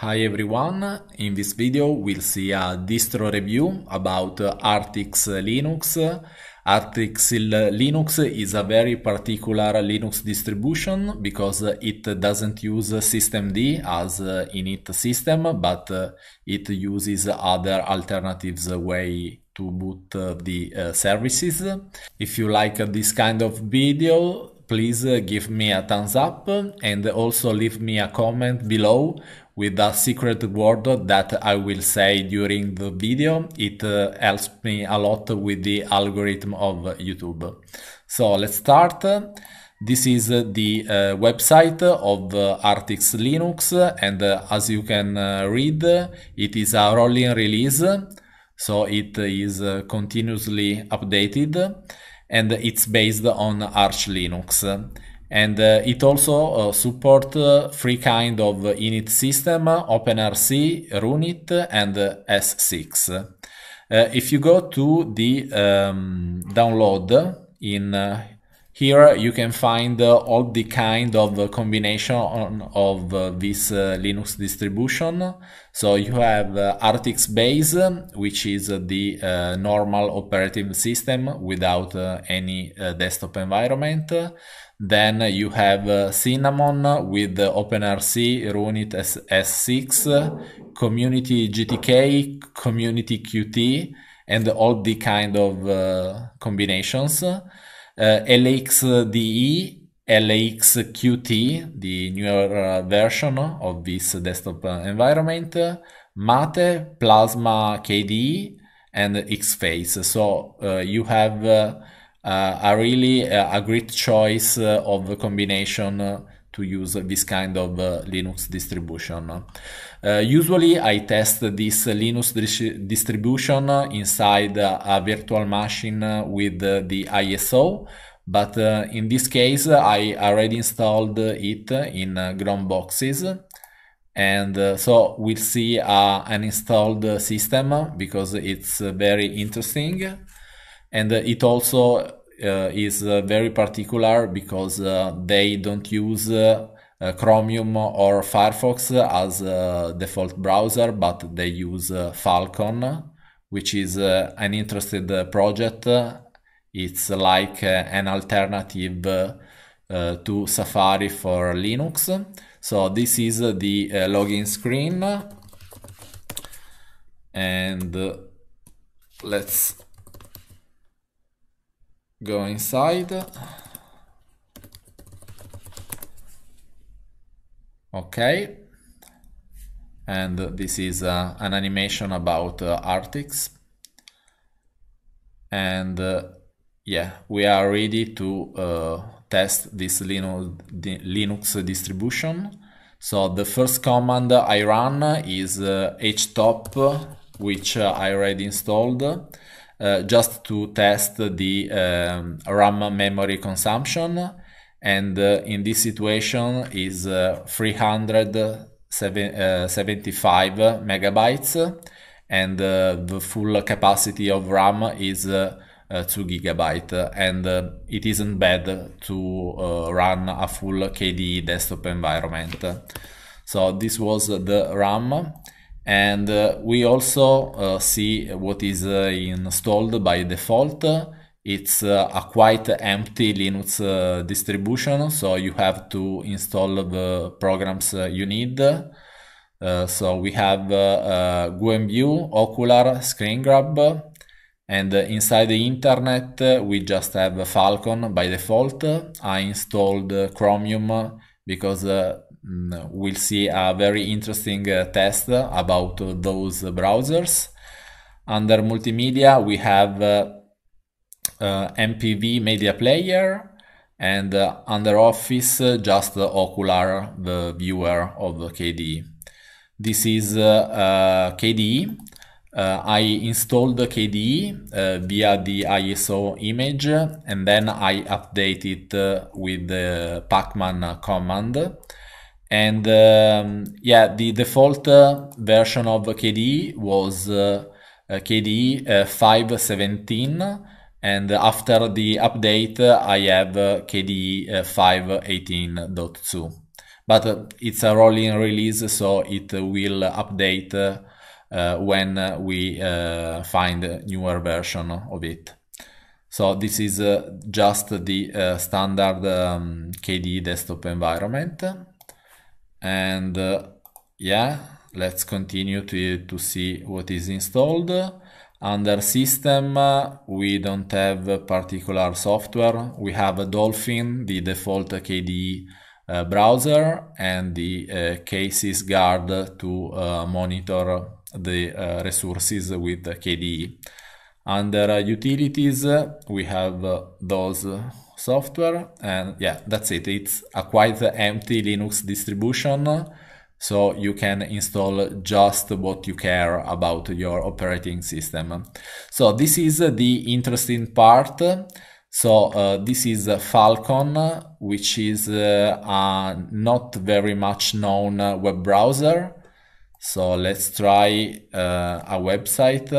Hi everyone, in this video we'll see a distro review about Artix Linux. Artix Linux is a very particular Linux distribution because it doesn't use systemd as init system, but it uses other alternatives way to boot the services. If you like this kind of video, please give me a thumbs up and also leave me a comment below with a secret word that I will say during the video. It helps me a lot with the algorithm of YouTube. So let's start. This is the website of Artix Linux, and as you can read, it is a rolling release, so it is continuously updated. And it's based on Arch Linux, and it also supports three kind of init system: OpenRC, Runit, and S6. If you go to the download, in here you can find all the kind of combination of this Linux distribution. So you have Artix Base, which is the normal operating system without any desktop environment. Then you have Cinnamon with OpenRC, Runit, S6, Community GTK, Community Qt, and all the kind of combinations. LXDE, LXQt, the newer version of this desktop environment, Mate, Plasma KDE, and Xfce. So you have a great choice of combination to use this kind of Linux distribution. Usually I test this Linux distribution inside a virtual machine with the ISO, but in this case I already installed it in Grom boxes, and so we'll see an installed system because it's very interesting, and it also is very particular because they don't use Chromium or Firefox as default browser, but they use Falkon, which is an interesting project. It's like an alternative to Safari for Linux. So this is the login screen, and let's go inside. Okay, and this is an animation about Artix, and yeah, we are ready to test this Linux distribution. So the first command I run is htop, which I already installed, just to test the RAM memory consumption, and in this situation is 375 megabytes, and the full capacity of RAM is 2 gigabytes, and it isn't bad to run a full KDE desktop environment. So this was the RAM. And we also see what is installed by default. It's a quite empty Linux distribution, so you have to install the programs you need. So we have Gwenview, Okular, Screen Grab, and inside the internet we just have Falcon by default. I installed Chromium because we'll see a very interesting test about those browsers. Under multimedia we have MPV media player, and under office just Okular, the viewer of KDE. This is KDE. I installed the KDE via the ISO image, and then I update it with the Pacman command. And yeah, the default version of KDE was KDE 5.17, and after the update I have KDE 5.18.2. but it's a rolling release, so it will update when we find a newer version of it. So this is just the standard KDE desktop environment, and yeah, let's continue to see what is installed. Under system, we don't have a particular software. We have a Dolphin, the default KDE browser, and the KSysGuard to monitor the resources with KDE. Under utilities, we have those software, and yeah, that's it. It's a quite empty Linux distribution, so you can install just what you care about your operating system. So this is the interesting part. So this is Falkon, which is a not very much known web browser. So let's try a website.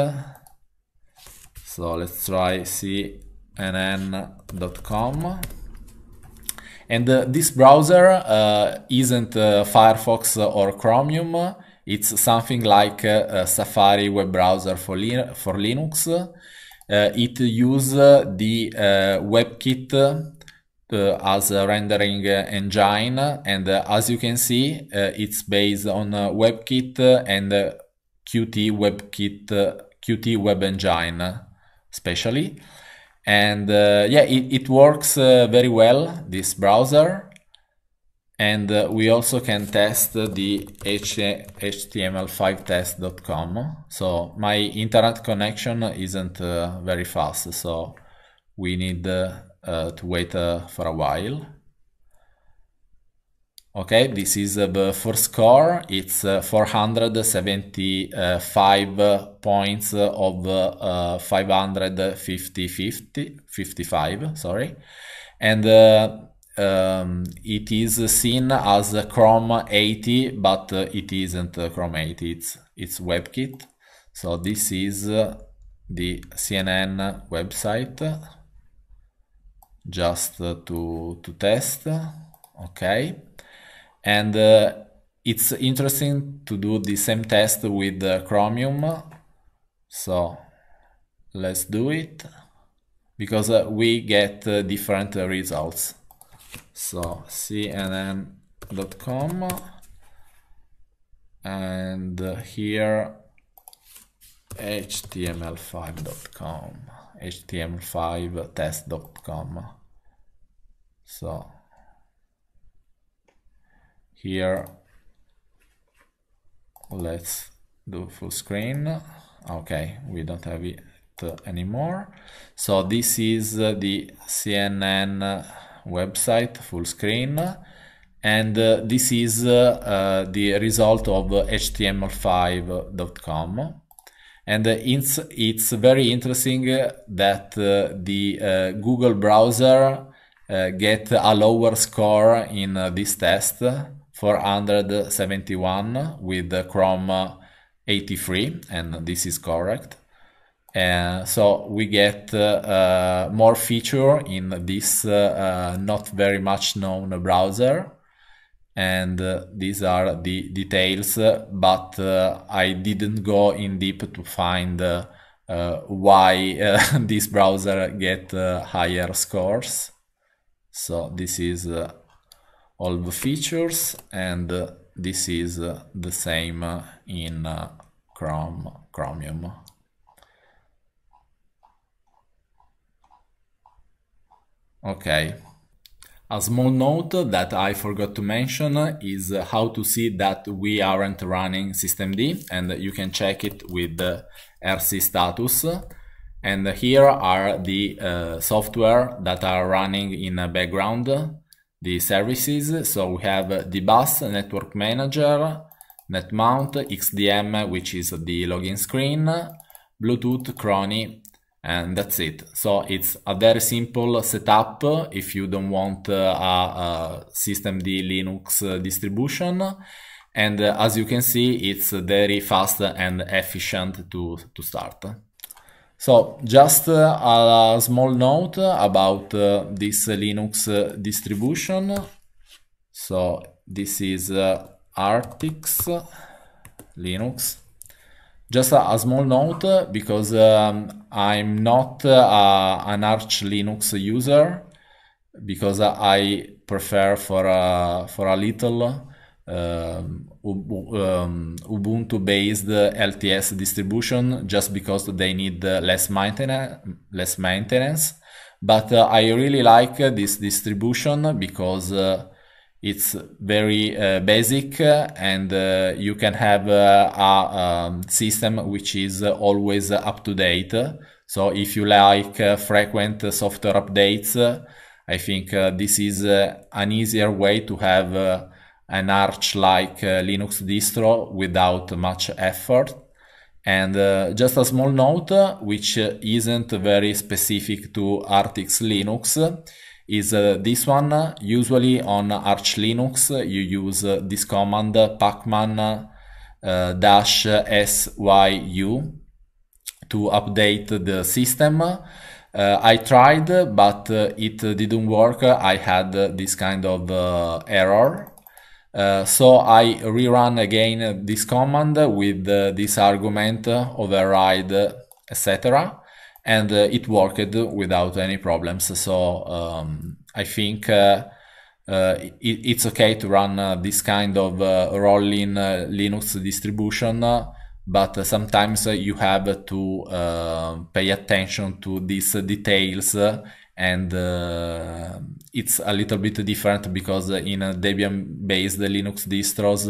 So let's try cnn.com. And this browser isn't Firefox or Chromium. It's something like a Safari web browser for Linux. It uses the WebKit as a rendering engine. And as you can see, it's based on WebKit and Qt WebKit, Qt Web Engine. Especially, and yeah, it works very well, this browser. And we also can test the html5test.com. so my internet connection isn't very fast, so we need to wait for a while. Okay, this is the first score. It's 475 points of 555, sorry. And it is seen as Chrome 80, but it isn't Chrome 80, it's WebKit. So this is the CNN website, just to test. Okay. And it's interesting to do the same test with Chromium, so let's do it, because we get different results. So cnn.com, and here html5.com, html5test.com. So here, let's do full screen. Okay, we don't have it anymore. So this is the CNN website, full screen. And this is the result of html5.com. And it's very interesting that the Google browser get a lower score in this test. 471 with Chrome 83, and this is correct. And so we get more feature in this not very much known browser. And these are the details, but I didn't go in deep to find why this browser get higher scores. So this is all the features, and this is the same in Chromium. Okay, a small note that I forgot to mention is how to see that we aren't running systemd, and you can check it with the RC status. And here are the software that are running in the background, the services. So we have D-Bus, Network Manager, Netmount, XDM, which is the login screen, Bluetooth, Crony, and that's it. So it's a very simple setup if you don't want a systemd Linux distribution. And as you can see, it's very fast and efficient to start. So just a small note about this Linux distribution. So This is Artix Linux. Just a small note, because I'm not an Arch Linux user, because I prefer for a little Ubuntu-based LTS distribution, just because they need less maintenance. But I really like this distribution because it's very basic, and you can have a system which is always up to date. So if you like frequent software updates, I think this is an easier way to have an Arch-like Linux distro without much effort. And just a small note, which isn't very specific to Artix Linux, is this one. Usually on Arch Linux you use this command Pacman -syu to update the system. I tried, but it didn't work. I had this kind of error. So I rerun again this command with this argument, override, etc. And it worked without any problems. So I think it's okay to run this kind of rolling Linux distribution, but sometimes you have to pay attention to these details, and it's a little bit different, because in Debian-based Linux distros,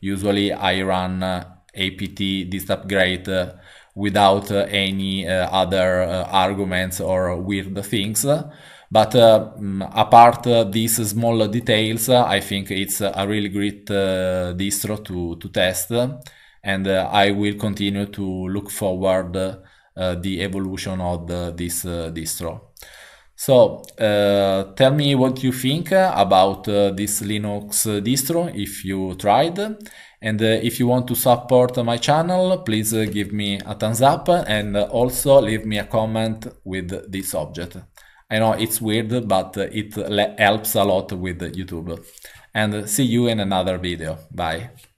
usually I run apt dist upgrade without any other arguments or weird things. But apart these small details, I think it's a really great distro to test, and I will continue to look forward the evolution of this distro. So tell me what you think about this Linux distro, if you tried. And if you want to support my channel, please give me a thumbs up, and also leave me a comment with this object. I know it's weird, but it helps a lot with YouTube. And see you in another video. Bye.